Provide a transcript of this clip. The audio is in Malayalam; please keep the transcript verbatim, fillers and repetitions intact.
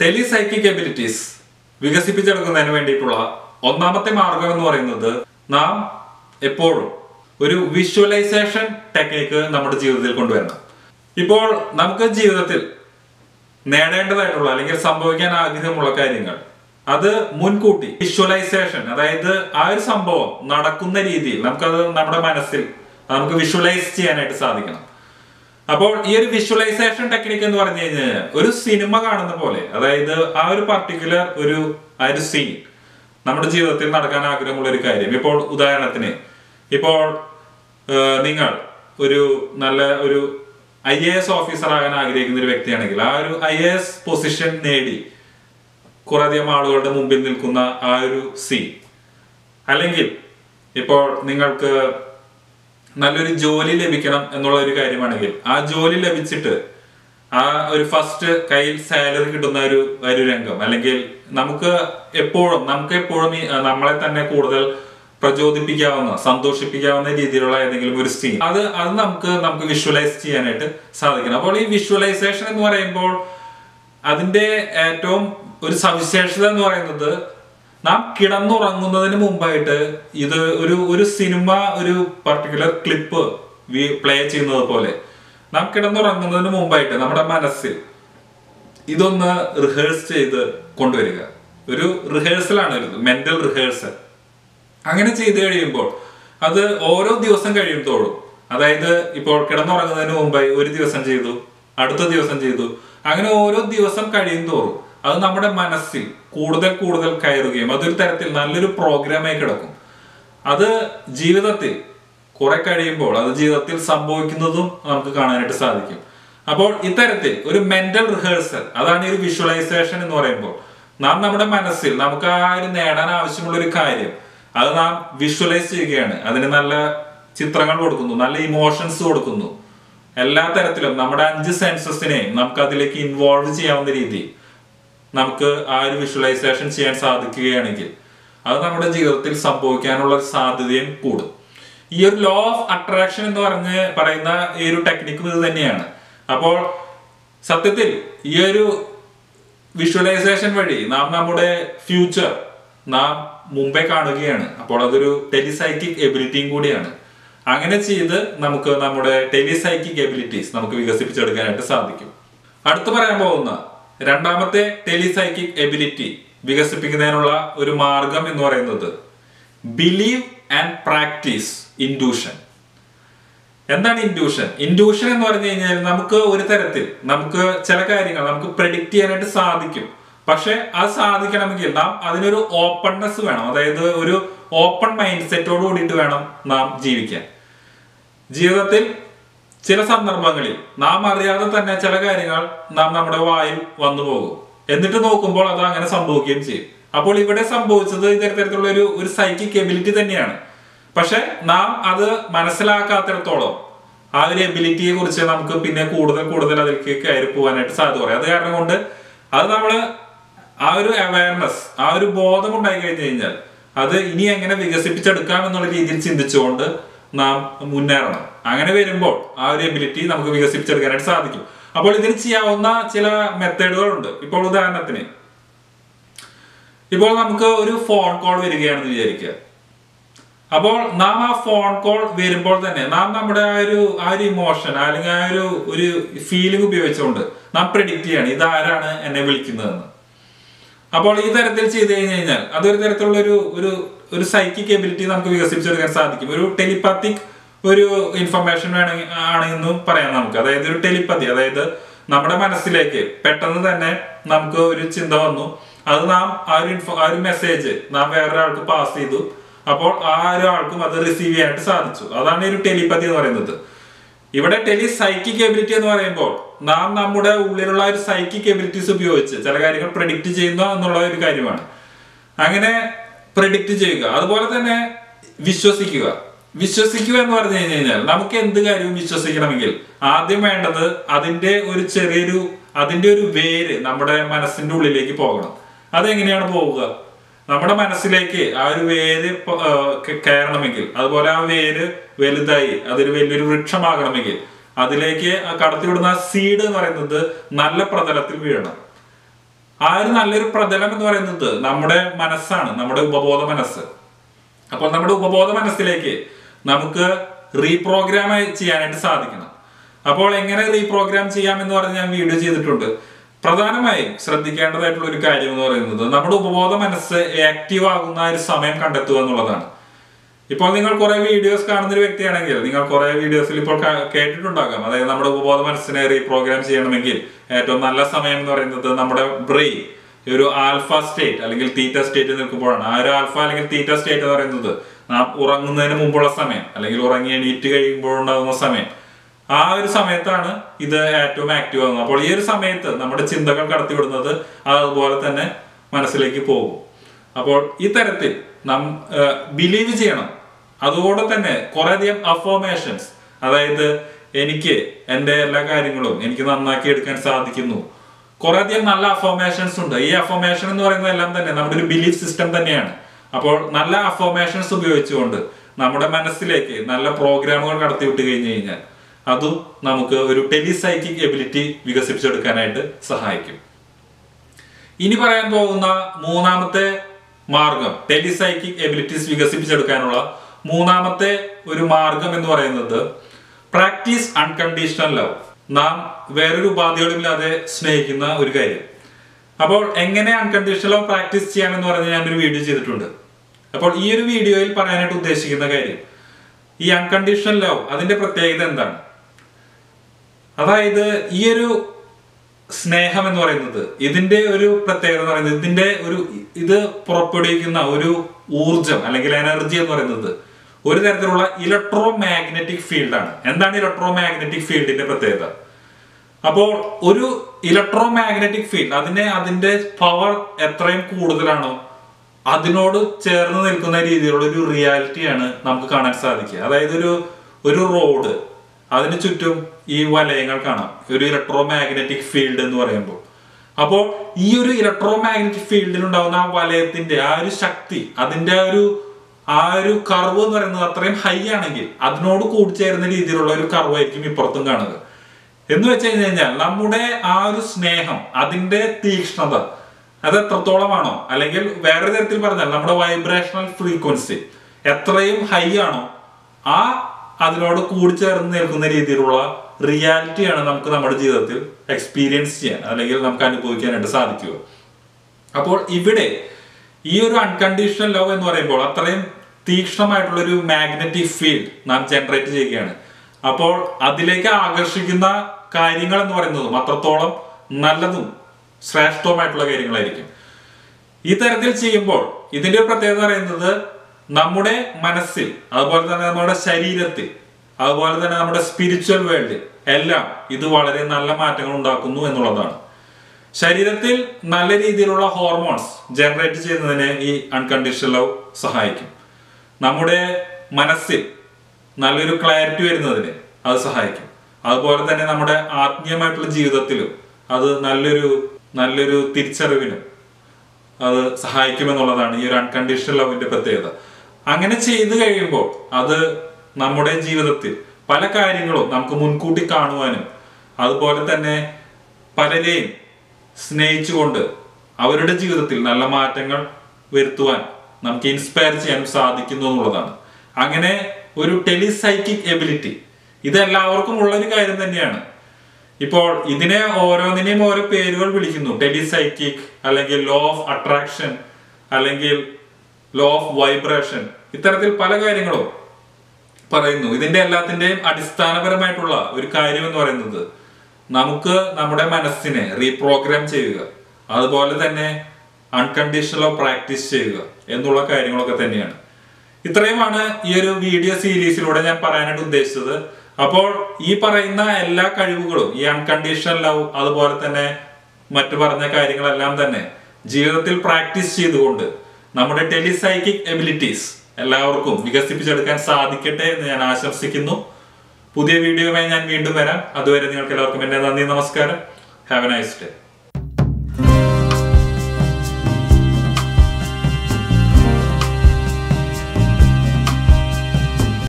ടെലിസൈക്കിക് എബിലിറ്റീസ് വികസിപ്പിച്ചെടുക്കുന്നതിന് വേണ്ടിയിട്ടുള്ള ഒന്നാമത്തെ മാർഗം എന്ന് പറയുന്നത് നാം എപ്പോഴും ഒരു വിഷ്വലൈസേഷൻ ടെക്നിക്ക് നമ്മുടെ ജീവിതത്തിൽ കൊണ്ടുവരണം. ഇപ്പോൾ നമുക്ക് ജീവിതത്തിൽ നേടേണ്ടതായിട്ടുള്ള അല്ലെങ്കിൽ സംഭവിക്കാൻ ആഗ്രഹമുള്ള കാര്യങ്ങൾ അത് മുൻകൂട്ടി വിഷ്വലൈസേഷൻ, അതായത് ആ ഒരു സംഭവം നടക്കുന്ന രീതിയിൽ നമുക്കത് നമ്മുടെ മനസ്സിൽ നമുക്ക് വിഷ്വലൈസ് ചെയ്യാനായിട്ട് സാധിക്കണം. അപ്പോൾ ഈ ഒരു വിഷ്വലൈസേഷൻ ടെക്നിക്ക് എന്ന് പറഞ്ഞു കഴിഞ്ഞാൽ ഒരു സിനിമ കാണുന്ന പോലെ, അതായത് ആ ഒരു പർട്ടിക്കുലർ ഒരു ആ ഒരു സീൻ നമ്മുടെ ജീവിതത്തിൽ നടക്കാൻ ആഗ്രഹമുള്ള ഒരു കാര്യം. ഇപ്പോൾ ഉദാഹരണത്തിന് ഇപ്പോൾ നിങ്ങൾ ഒരു നല്ല ഒരു ഐ എ എസ് ഓഫീസർ ആകാൻ ആഗ്രഹിക്കുന്ന ഒരു വ്യക്തിയാണെങ്കിൽ ആ ഒരു ഐ എ എസ് പൊസിഷൻ നേടി കുറേയധികം ആളുകളുടെ മുമ്പിൽ നിൽക്കുന്ന ആ ഒരു സീൻ, അല്ലെങ്കിൽ ഇപ്പോൾ നിങ്ങൾക്ക് നല്ലൊരു ജോലി ലഭിക്കണം എന്നുള്ള ഒരു കാര്യമാണെങ്കിൽ ആ ജോലി ലഭിച്ചിട്ട് ആ ഒരു ഫസ്റ്റ് കയ്യിൽ സാലറി കിട്ടുന്ന ഒരു ഒരു രംഗം, അല്ലെങ്കിൽ നമുക്ക് എപ്പോഴും നമുക്ക് എപ്പോഴും നമ്മളെ തന്നെ കൂടുതൽ പ്രചോദിപ്പിക്കാവുന്ന സന്തോഷിപ്പിക്കാവുന്ന രീതിയിലുള്ള ഏതെങ്കിലും ഒരു സീൻ അത് അത് നമുക്ക് നമുക്ക് വിഷ്വലൈസ് ചെയ്യാനായിട്ട് സാധിക്കണം. അപ്പോൾ ഈ വിഷ്വലൈസേഷൻ എന്ന് പറയുമ്പോൾ അതിന്റെ ഏറ്റവും ഒരു സവിശേഷത എന്ന് പറയുന്നത് നാം കിടന്നുറങ്ങുന്നതിന് മുമ്പായിട്ട് ഇത് ഒരു ഒരു സിനിമ ഒരു പർട്ടിക്കുലർ ക്ലിപ്പ് പ്ലേ ചെയ്യുന്നത് പോലെ നാം കിടന്നുറങ്ങുന്നതിന് മുമ്പായിട്ട് നമ്മുടെ മനസ്സിൽ ഇതൊന്ന് റിഹേഴ്സ് ചെയ്ത് കൊണ്ടുവരിക. ഒരു റിഹേഴ്സലാണ് ഇത്, മെന്റൽ റിഹേഴ്സൽ. അങ്ങനെ ചെയ്ത് കഴിയുമ്പോൾ അത് ഓരോ ദിവസം കഴിയുമ്പോഴും, അതായത് ഇപ്പോൾ കിടന്നുറങ്ങുന്നതിന് മുമ്പായി ഒരു ദിവസം ചെയ്തു, അടുത്ത ദിവസം ചെയ്തു, അങ്ങനെ ഓരോ ദിവസം കഴിയുമ്പോഴും അത് നമ്മുടെ മനസ്സിൽ കൂടുതൽ കൂടുതൽ കയറുകയും അതൊരു തരത്തിൽ നല്ലൊരു പ്രോഗ്രാമായി കിടക്കും. അത് ജീവിതത്തിൽ കുറെ കഴിയുമ്പോൾ അത് ജീവിതത്തിൽ സംഭവിക്കുന്നതും നമുക്ക് കാണാനായിട്ട് സാധിക്കും. അപ്പോൾ ഇത്തരത്തിൽ ഒരു മെന്റൽ റിഹേഴ്സൽ, അതാണ് ഈ ഒരു വിഷ്വലൈസേഷൻ എന്ന് പറയുമ്പോൾ നാം നമ്മുടെ മനസ്സിൽ നമുക്ക് ആ ഒരു നേടാൻ ആവശ്യമുള്ള ഒരു കാര്യം അത് നാം വിഷ്വലൈസ് ചെയ്യുകയാണ്. അതിന് നല്ല ചിത്രങ്ങൾ കൊടുക്കുന്നു, നല്ല ഇമോഷൻസ് കൊടുക്കുന്നു, എല്ലാ തരത്തിലും നമ്മുടെ അഞ്ച് സെൻസസിനെയും നമുക്ക് അതിലേക്ക് ഇൻവോൾവ് ചെയ്യാവുന്ന രീതിയിൽ നമുക്ക് ആ ഒരു വിഷ്വലൈസേഷൻ ചെയ്യാൻ സാധിക്കുകയാണെങ്കിൽ അത് നമ്മുടെ ജീവിതത്തിൽ സംഭവിക്കാനുള്ള സാധ്യതയും കൂടും. ഈ ഒരു ലോ ഓഫ് അട്രാക്ഷൻ എന്ന് പറഞ്ഞ് പറയുന്ന ഈ ഒരു ടെക്നിക്കും ഇത് തന്നെയാണ്. അപ്പോൾ സത്യത്തിൽ ഈ ഒരു വിഷ്വലൈസേഷൻ വഴി നാം നമ്മുടെ ഫ്യൂച്ചർ നാം മുമ്പേ കാണുകയാണ്. അപ്പോൾ അതൊരു ടെലിസൈക്കിക് എബിലിറ്റിയും കൂടിയാണ്. അങ്ങനെ ചെയ്ത് നമുക്ക് നമ്മുടെ ടെലിസൈക്കിക് എബിലിറ്റീസ് നമുക്ക് വികസിപ്പിച്ചെടുക്കാനായിട്ട് സാധിക്കും. അടുത്ത് പറയാൻ പോകുന്ന രണ്ടാമത്തെ ടെലിസൈക്കിക് എബിലിറ്റി വികസിപ്പിക്കുന്നതിനുള്ള ഒരു മാർഗം എന്ന് പറയുന്നത് ബിലീവ് ആൻഡ് പ്രാക്ടീസ് ഇൻഡ്യൂഷൻ. എന്താണ് ഇൻഡ്യൂഷൻ? ഇൻഡ്യൂഷൻ എന്ന് പറഞ്ഞു കഴിഞ്ഞാൽ നമുക്ക് ഒരു തരത്തിൽ നമുക്ക് ചില കാര്യങ്ങൾ നമുക്ക് പ്രെഡിക്റ്റ് ചെയ്യാനായിട്ട് സാധിക്കും. പക്ഷെ അത് സാധിക്കണമെങ്കിൽ നാം അതിനൊരു ഓപ്പൺനെസ് വേണം, അതായത് ഒരു ഓപ്പൺ മൈൻഡ് സെറ്റോട് കൂടിയിട്ട് വേണം നാം ജീവിക്കാൻ. ജീവിതത്തിൽ ചില സന്ദർഭങ്ങളിൽ നാം അറിയാതെ തന്നെ ചില കാര്യങ്ങൾ നാം നമ്മുടെ വായിൽ വന്നു പോകും, എന്നിട്ട് നോക്കുമ്പോൾ അത് അങ്ങനെ സംഭവിക്കുകയും ചെയ്യും. അപ്പോൾ ഇവിടെ സംഭവിച്ചത് ഇത്തരത്തിലുള്ള ഒരു ഒരു സൈക്കിക് എബിലിറ്റി തന്നെയാണ്. പക്ഷെ നാം അത് മനസ്സിലാക്കാത്തിടത്തോളം ആ ഒരു എബിലിറ്റിയെ കുറിച്ച് നമുക്ക് പിന്നെ കൂടുതൽ കൂടുതൽ അതിലേക്ക് കയറി പോകാനായിട്ട് സാധ്യത കുറയും. അത് കാരണം കൊണ്ട് അത് നമ്മള് ആ ഒരു അവയർനെസ്, ആ ഒരു ബോധം ഉണ്ടായി കഴിഞ്ഞു കഴിഞ്ഞാൽ അത് ഇനി എങ്ങനെ വികസിപ്പിച്ചെടുക്കാം എന്നുള്ള രീതിയിൽ ചിന്തിച്ചുകൊണ്ട് നാം മുന്നേറണം. അങ്ങനെ വരുമ്പോൾ ആ ഒരു എബിലിറ്റി നമുക്ക് വികസിപ്പിച്ചെടുക്കാനായിട്ട് സാധിക്കും. അപ്പോൾ ഇതിന് ചെയ്യാവുന്ന ചില മെത്തേഡുകളുണ്ട്. ഇപ്പോൾ ഉദാഹരണത്തിന് ഇപ്പോൾ നമുക്ക് ഒരു ഫോൺ കോൾ വരികയാണെന്ന് വിചാരിക്കുക. അപ്പോൾ നാം ആ ഫോൺ കോൾ വരുമ്പോൾ തന്നെ നാം നമ്മുടെ ആ ഒരു ആ ഒരു ഇമോഷൻ അല്ലെങ്കിൽ ആ ഒരു ഒരു ഫീലിംഗ് ഉപയോഗിച്ചുകൊണ്ട് നാം പ്രെഡിക്റ്റ് ചെയ്യാണ് ഇതാരാണ് എന്നെ വിളിക്കുന്നതെന്ന്. അപ്പോൾ ഈ തരത്തിൽ ചെയ്ത് കഴിഞ്ഞു കഴിഞ്ഞാൽ അതൊരു തരത്തിലുള്ള ഒരു ഒരു ഒരു സൈക്കിക് എബിലിറ്റി നമുക്ക് വികസിപ്പിച്ചെടുക്കാൻ സാധിക്കും. ഒരു ടെലിപ്പാത്തിക് ഒരു ഇൻഫർമേഷൻ വേണമെങ്കിൽ ആണെന്നും പറയാം നമുക്ക്. അതായത് ഒരു ടെലിപ്പതി, അതായത് നമ്മുടെ മനസ്സിലേക്ക് പെട്ടെന്ന് തന്നെ നമുക്ക് ഒരു ചിന്ത വന്നു, അത് നാം ആ ഒരു ഇൻഫോ ആ ഒരു മെസ്സേജ് നാം വേറൊരാൾക്ക് പാസ് ചെയ്തു, അപ്പോൾ ആ ഒരാൾക്കും അത് റിസീവ് ചെയ്യാനായിട്ട് സാധിച്ചു. അതാണ് ഒരു ടെലിപ്പതി എന്ന് പറയുന്നത്. ഇവിടെ ടെലിസൈക്കിക് എബിലിറ്റി എന്ന് പറയുമ്പോൾ നാം നമ്മുടെ ഉള്ളിലുള്ള ഒരു സൈക്കിക് എബിലിറ്റീസ് ഉപയോഗിച്ച് ചില കാര്യങ്ങൾ പ്രെഡിക്റ്റ് ചെയ്യുന്ന എന്നുള്ള ഒരു കാര്യമാണ്. അങ്ങനെ പ്രെഡിക്റ്റ് ചെയ്യുക, അതുപോലെ തന്നെ വിശ്വസിക്കുക. വിശ്വസിക്കുക എന്ന് പറഞ്ഞു കഴിഞ്ഞു കഴിഞ്ഞാൽ നമുക്ക് എന്ത് കാര്യവും വിശ്വസിക്കണമെങ്കിൽ ആദ്യം വേണ്ടത് അതിന്റെ ഒരു ചെറിയൊരു അതിന്റെ ഒരു വേര് നമ്മുടെ മനസ്സിന്റെ ഉള്ളിലേക്ക് പോകണം. അതെങ്ങനെയാണ് പോവുക? നമ്മുടെ മനസ്സിലേക്ക് ആ ഒരു വേര് കയറണമെങ്കിൽ, അതുപോലെ ആ വേര് വലുതായി അതൊരു വലിയൊരു വൃക്ഷമാകണമെങ്കിൽ അതിലേക്ക് കടത്തിവിടുന്ന സീഡ് എന്ന് പറയുന്നത് നല്ല പ്രതലത്തിൽ വീഴണം. ആ ഒരു നല്ലൊരു പ്രതലം എന്ന് പറയുന്നത് നമ്മുടെ മനസ്സാണ്, നമ്മുടെ ഉപബോധ മനസ്സ്. അപ്പൊ നമ്മുടെ ഉപബോധ മനസ്സിലേക്ക് നമുക്ക് റീപ്രോഗ്രാം ചെയ്യാനായിട്ട് സാധിക്കണം. അപ്പോൾ എങ്ങനെ റീപ്രോഗ്രാം ചെയ്യാം എന്ന് പറഞ്ഞ് ഞാൻ വീഡിയോ ചെയ്തിട്ടുണ്ട്. പ്രധാനമായും ശ്രദ്ധിക്കേണ്ടതായിട്ടുള്ള ഒരു കാര്യം എന്ന് പറയുന്നത് നമ്മുടെ ഉപബോധ മനസ്സ് ആക്റ്റീവ് ആകുന്ന ഒരു സമയം കണ്ടെത്തുക എന്നുള്ളതാണ്. ഇപ്പോൾ നിങ്ങൾ കുറെ വീഡിയോസ് കാണുന്ന ഒരു വ്യക്തിയാണെങ്കിൽ നിങ്ങൾ കുറെ വീഡിയോസിൽ ഇപ്പോൾ കേട്ടിട്ടുണ്ടാകാം, അതായത് നമ്മുടെ ഉപബോധ മനസ്സിനെ റീപ്രോഗ്രാം ചെയ്യണമെങ്കിൽ ഏറ്റവും നല്ല സമയം എന്ന് പറയുന്നത് നമ്മുടെ ബ്രെയിൻ ഒരു ആൽഫ സ്റ്റേറ്റ് അല്ലെങ്കിൽ തീറ്റ സ്റ്റേറ്റ് നിൽക്കുമ്പോഴാണ്. ആ ഒരു ആൽഫ അല്ലെങ്കിൽ തീറ്റ സ്റ്റേറ്റ് എന്ന് പറയുന്നത് നാം ഉറങ്ങുന്നതിന് മുമ്പുള്ള സമയം അല്ലെങ്കിൽ ഉറങ്ങി എണീറ്റ് കഴിയുമ്പോഴുണ്ടാകുന്ന സമയം. ആ ഒരു സമയത്താണ് ഇത് ഏറ്റവും ആക്റ്റീവ് ആകുന്നത്. അപ്പോൾ ഈ ഒരു സമയത്ത് നമ്മുടെ ചിന്തകൾ കടത്തിവിടുന്നത് അതുപോലെ തന്നെ മനസ്സിലേക്ക് പോകും. അപ്പോൾ ഇത്തരത്തിൽ നാം ബിലീവ് ചെയ്യണം. അതുകൂടെ തന്നെ കുറേയധികം അഫോർമേഷൻസ്, അതായത് എനിക്ക് എൻ്റെ എല്ലാ കാര്യങ്ങളും എനിക്ക് നന്നാക്കി എടുക്കാൻ സാധിക്കുന്നു, കുറേയധികം നല്ല അഫോർമേഷൻസ് ഉണ്ട്. ഈ അഫോർമേഷൻ എന്ന് പറയുന്നത് എല്ലാം തന്നെ നമ്മുടെ ഒരു ബിലീഫ് സിസ്റ്റം തന്നെയാണ്. അപ്പോൾ നല്ല അഫോർമേഷൻസ് ഉപയോഗിച്ചുകൊണ്ട് നമ്മുടെ മനസ്സിലേക്ക് നല്ല പ്രോഗ്രാമുകൾ കടത്തിവിട്ട് കഴിഞ്ഞു കഴിഞ്ഞാൽ അതും നമുക്ക് ഒരു ടെലിസൈക്കിക് എബിലിറ്റി വികസിപ്പിച്ചെടുക്കാനായിട്ട് സഹായിക്കും. ഇനി പറയാൻ പോകുന്ന മൂന്നാമത്തെ മാർഗം, ടെലിസൈക്കിക് എബിലിറ്റീസ് വികസിപ്പിച്ചെടുക്കാനുള്ള മൂന്നാമത്തെ ഒരു മാർഗം എന്ന് പറയുന്നത് പ്രാക്ടീസ് അൺകണ്ടീഷണൽ ലവ്. നാം വേറൊരു ഉപാധികളില്ലാതെ സ്നേഹിക്കുന്ന ഒരു കാര്യം. അപ്പോൾ എങ്ങനെ അൺകണ്ടീഷണൽ ലവ് പ്രാക്ടീസ് ചെയ്യാമെന്ന് പറഞ്ഞ് ഞാനൊരു വീഡിയോ ചെയ്തിട്ടുണ്ട്. അപ്പോൾ ഈ ഒരു വീഡിയോയിൽ പറയാനായിട്ട് ഉദ്ദേശിക്കുന്ന കാര്യം ഈ അൺകണ്ടീഷണൽ ലവ് അതിന്റെ പ്രത്യേകത എന്താണ്? അതായത് ഈ ഒരു സ്നേഹം എന്ന് പറയുന്നത് ഇതിന്റെ ഒരു പ്രത്യേകത എന്ന് പറയുന്നത് ഇതിന്റെ ഒരു ഇത് പുറപ്പെടുവിക്കുന്ന ഒരു ഊർജം അല്ലെങ്കിൽ എനർജി എന്ന് പറയുന്നത് ഒരു തരത്തിലുള്ള ഇലക്ട്രോ മാഗ്നറ്റിക് ഫീൽഡാണ്. എന്താണ് ഇലക്ട്രോ മാഗ്നറ്റിക് ഫീൽഡിന്റെ പ്രത്യേകത? അപ്പോൾ ഒരു ഇലക്ട്രോ മാഗ്നറ്റിക് ഫീൽഡ് അതിനെ അതിന്റെ പവർ എത്രയും കൂടുതലാണോ അതിനോട് ചേർന്ന് നിൽക്കുന്ന രീതിയിലുള്ള ഒരു റിയാലിറ്റിയാണ് നമുക്ക് കാണാൻ സാധിക്കുക. അതായത് ഒരു ഒരു റോഡ് അതിന് ചുറ്റും ഈ വലയങ്ങൾ കാണാം, ഒരു ഇലക്ട്രോ മാഗ്നറ്റിക് ഫീൽഡ് എന്ന് പറയുമ്പോൾ. അപ്പോൾ ഈ ഒരു ഇലക്ട്രോ മാഗ്നറ്റിക് ഫീൽഡിലുണ്ടാകുന്ന ആ വലയത്തിന്റെ ആ ഒരു ശക്തി അതിന്റെ ആ ഒരു ആ ഒരു കർവ് എന്ന് പറയുന്നത് അത്രയും ഹൈ ആണെങ്കിൽ അതിനോട് കൂടിച്ചേരുന്ന രീതിയിലുള്ള ഒരു കർവ് ആയിരിക്കും ഇപ്പുറത്തും കാണുക. എന്ന് വെച്ച് കഴിഞ്ഞു കഴിഞ്ഞാൽ നമ്മുടെ ആ ഒരു സ്നേഹം അതിന്റെ തീക്ഷ്ണത അത് എത്രത്തോളമാണോ, അല്ലെങ്കിൽ വേറൊരു തരത്തിൽ പറഞ്ഞാൽ നമ്മുടെ വൈബ്രേഷണൽ ഫ്രീക്വൻസി എത്രയും ഹൈ ആണോ ആ അതിനോട് കൂടിച്ചേർന്ന് നിൽക്കുന്ന രീതിയിലുള്ള റിയാലിറ്റിയാണ് നമുക്ക് നമ്മുടെ ജീവിതത്തിൽ എക്സ്പീരിയൻസ് ചെയ്യാൻ അല്ലെങ്കിൽ നമുക്ക് അനുഭവിക്കാനായിട്ട് സാധിക്കുക. അപ്പോൾ ഇവിടെ ഈ ഒരു അൺകണ്ടീഷണൽ ലവ് എന്ന് പറയുമ്പോൾ അത്രയും തീക്ഷ്ണമായിട്ടുള്ള ഒരു മാഗ്നറ്റിക് ഫീൽഡ് നാം ജനറേറ്റ് ചെയ്യുകയാണ്. അപ്പോൾ അതിലേക്ക് ആകർഷിക്കുന്ന കാര്യങ്ങൾ എന്ന് പറയുന്നതും അത്രത്തോളം നല്ലതും ശ്രേഷ്ഠവുമായിട്ടുള്ള കാര്യങ്ങളായിരിക്കും. ഈ തരത്തിൽ ചെയ്യുമ്പോൾ ഇതിന്റെ പ്രത്യേകത പറയുന്നത് നമ്മുടെ മനസ്സിൽ, അതുപോലെ തന്നെ നമ്മുടെ ശരീരത്തിൽ, അതുപോലെ തന്നെ നമ്മുടെ സ്പിരിച്വൽ വേൾഡിൽ എല്ലാം ഇത് വളരെ നല്ല മാറ്റങ്ങൾ ഉണ്ടാക്കുന്നു എന്നുള്ളതാണ്. ശരീരത്തിൽ നല്ല രീതിയിലുള്ള ഹോർമോൺസ് ജനറേറ്റ് ചെയ്യുന്നതിന് ഈ അൺകണ്ടീഷണൽ ലവ് സഹായിക്കും. നമ്മുടെ മനസ്സിൽ നല്ലൊരു ക്ലാരിറ്റി വരുന്നതിന് അത് സഹായിക്കും. അതുപോലെ തന്നെ നമ്മുടെ ആത്മീയമായിട്ടുള്ള ജീവിതത്തിലും അത് നല്ലൊരു നല്ലൊരു തിരിച്ചറിവിനും അത് സഹായിക്കുമെന്നുള്ളതാണ് ഈ ഒരു അൺകണ്ടീഷണൽ ലവിന്റെ പ്രത്യേകത. അങ്ങനെ ചെയ്തു കഴിയുമ്പോൾ അത് നമ്മുടെ ജീവിതത്തിൽ പല കാര്യങ്ങളും നമുക്ക് മുൻകൂട്ടി കാണുവാനും അതുപോലെ തന്നെ പലരെയും സ്നേഹിച്ചുകൊണ്ട് അവരുടെ ജീവിതത്തിൽ നല്ല മാറ്റങ്ങൾ വരുത്തുവാൻ നമുക്ക് ഇൻസ്പയർ ചെയ്യാൻ സാധിക്കുന്നു എന്നുള്ളതാണ്. അങ്ങനെ ഒരു ടെലിസൈക്കിക് എബിലിറ്റി ഇതെല്ലാവർക്കും ഉള്ളൊരു കാര്യം തന്നെയാണ്. ഇപ്പോൾ ഇതിനെ ഓരോന്നിനെയും ഓരോ പേരുകൾ വിളിക്കുന്നു, ടെലിസൈക്കിക് അല്ലെങ്കിൽ ലോ ഓഫ് അട്രാക്ഷൻ അല്ലെങ്കിൽ ലോ ഓഫ് വൈബ്രേഷൻ, ഇത്തരത്തിൽ പല കാര്യങ്ങളും പറയുന്നു. ഇതിന്റെ എല്ലാത്തിന്റെയും അടിസ്ഥാനപരമായിട്ടുള്ള ഒരു കാര്യം എന്ന് പറയുന്നത് നമുക്ക് നമ്മുടെ മനസ്സിനെ റീപ്രോഗ്രാം ചെയ്യുക, അതുപോലെ തന്നെ അൺകണ്ടീഷണൽ ലവ് പ്രാക്ടീസ് ചെയ്യുക എന്നുള്ള കാര്യങ്ങളൊക്കെ തന്നെയാണ്. ഇത്രയുമാണ് ഈ ഒരു വീഡിയോ സീരീസിലൂടെ ഞാൻ പറയാനായിട്ട് ഉദ്ദേശിച്ചത്. അപ്പോൾ ഈ പറയുന്ന എല്ലാ കഴിവുകളും ഈ അൺകണ്ടീഷണൽ ലവ് അതുപോലെ തന്നെ മറ്റു പറഞ്ഞ കാര്യങ്ങളെല്ലാം തന്നെ ജീവിതത്തിൽ പ്രാക്ടീസ് ചെയ്തുകൊണ്ട് നമ്മുടെ ടെലിസൈക്കിക് എബിലിറ്റീസ് എല്ലാവർക്കും വികസിപ്പിച്ചെടുക്കാൻ സാധിക്കട്ടെ എന്ന് ഞാൻ ആശംസിക്കുന്നു. പുതിയ വീഡിയോയുമായി ഞാൻ വീണ്ടും വരാം. അതുവരെ നിങ്ങൾക്ക് എല്ലാവർക്കും എൻ്റെ നന്ദി, നമസ്കാരം. Have a nice day.